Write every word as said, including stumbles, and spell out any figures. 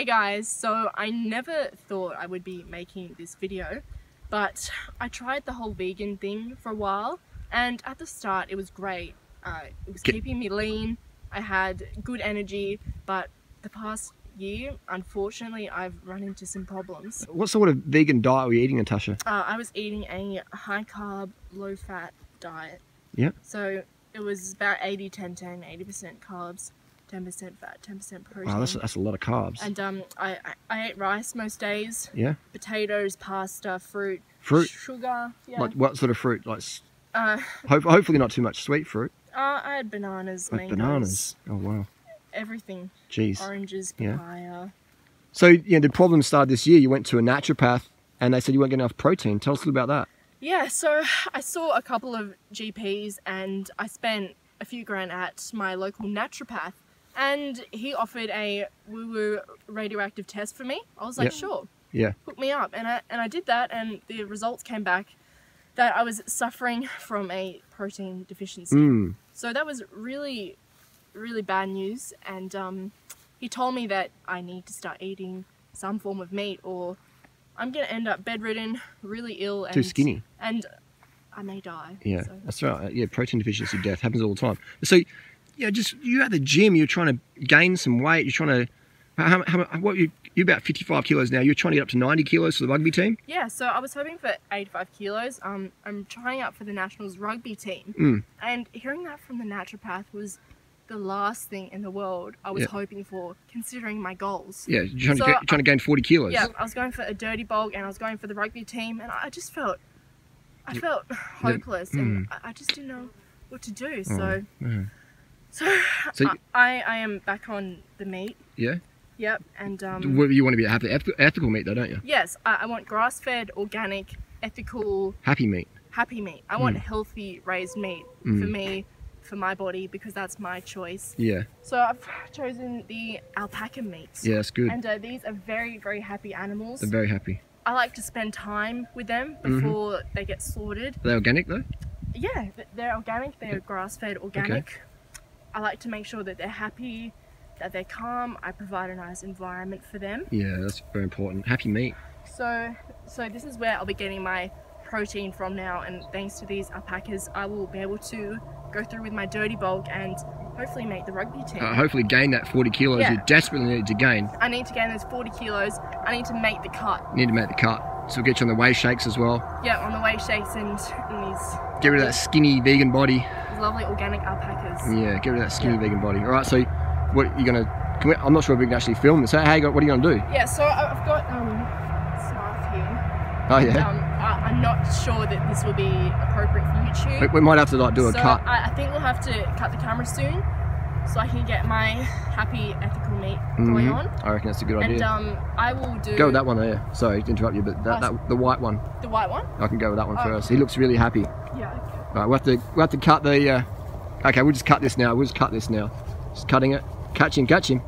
Hey guys, so I never thought I would be making this video, but I tried the whole vegan thing for a while, and at the start it was great. Uh, it was keeping me lean, I had good energy, but the past year, unfortunately, I've run into some problems. What sort of vegan diet were you eating, Natasha? Uh, I was eating a high-carb, low-fat diet. Yeah. So it was about eighty ten ten, eighty percent carbs, ten percent fat, ten percent protein. Wow, that's, that's a lot of carbs. And um, I, I, I ate rice most days. Yeah. Potatoes, pasta, fruit. Fruit? Sugar, yeah. Like what sort of fruit? Like, uh, hope, hopefully not too much sweet fruit. Uh, I had bananas, like mangoes. Bananas, oh wow. Everything. Jeez. Oranges, papaya. Yeah. So, you know, the problem started this year. You went to a naturopath and they said you weren't getting enough protein. Tell us a little about that. Yeah, so I saw a couple of G Ps and I spent a few grand at my local naturopath. And he offered a woo-woo radioactive test for me. I was like, yep. Sure, yeah, hook me up. And I, and I did that, and the results came back that I was suffering from a protein deficiency. Mm. So that was really, really bad news. And um, he told me that I need to start eating some form of meat or I'm going to end up bedridden, really ill. And, too skinny. And I may die. Yeah, so. That's right. Yeah, protein deficiency death happens all the time. So... Yeah, just you at the gym. You're trying to gain some weight. You're trying to, how, how, what you you're about fifty-five kilos now. You're trying to get up to ninety kilos for the rugby team. Yeah, so I was hoping for eighty-five kilos. Um, I'm trying out for the Nationals rugby team, mm. and hearing that from the naturopath was the last thing in the world I was yeah. hoping for, considering my goals. Yeah, you're trying, so to, get, you're trying I, to gain forty kilos. Yeah, I was going for a dirty bulk, and I was going for the rugby team, and I just felt, I you, felt hopeless, mm. and I just didn't know what to do. So. Oh, yeah. So, so you, I, I am back on the meat. Yeah? Yep. And um, you want to be have the ethical meat though, don't you? Yes. I, I want grass-fed, organic, ethical... Happy meat. Happy meat. I mm. want healthy raised meat mm. for me, for my body, because that's my choice. Yeah. So I've chosen the alpaca meats. Yeah, that's good. And uh, these are very, very happy animals. They're very happy. I like to spend time with them before mm-hmm. they get slaughtered. Are they organic though? Yeah, they're organic. They're grass-fed, organic. Okay. I like to make sure that they're happy, that they're calm. I provide a nice environment for them. Yeah, that's very important. Happy meat. So, so this is where I'll be getting my protein from now, and thanks to these alpacas, I will be able to go through with my dirty bulk and hopefully make the rugby team. Uh, hopefully gain that forty kilos yeah. you desperately need to gain. I need to gain those forty kilos. I need to make the cut. You need to make the cut. So we'll get you on the whey shakes as well. Yeah, on the whey shakes and, and these... Get rid of that skinny vegan body. Lovely organic alpacas. Yeah, get rid of that skinny yeah. vegan body. All right, so what you're gonna? Can we, I'm not sure if we can actually film this. So how you got? What are you gonna do? Yeah, so I've got um, Snarf here. Oh yeah. Um, I, I'm not sure that this will be appropriate for YouTube. We, we might have to like do a so cut. I, I think we'll have to cut the camera soon, so I can get my happy ethical meat mm-hmm. going on. I reckon that's a good idea. And um, I will do. Go with that one there. Sorry to interrupt you, but that, oh, that the white one. The white one. I can go with that one oh, first. Okay. He looks really happy. Yeah. Okay. Right, we'll have to, we'll have to cut the, uh, okay, we'll just cut this now, we'll just cut this now. Just cutting it, catch him, catch him.